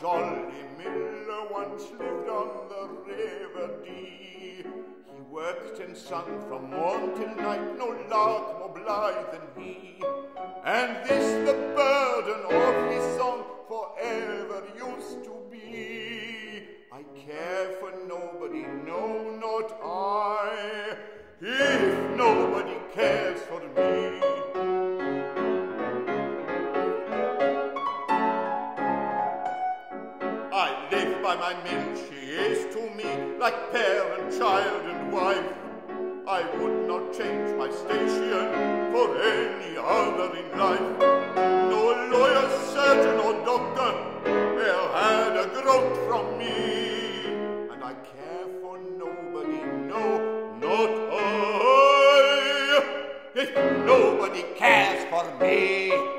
jolly miller once lived on the river Dee. He worked and sung from morn till night, no lark more blithe than he. And this the burden of his song forever used to be: I care for nobody, no, not I, if nobody cares for me. I live by my mill, she is to me like parent, child, and wife. I would not change my station for any other in life. No lawyer, surgeon, or doctor e'er had a groat from me. And I care for nobody, no, not I, if nobody cares for me.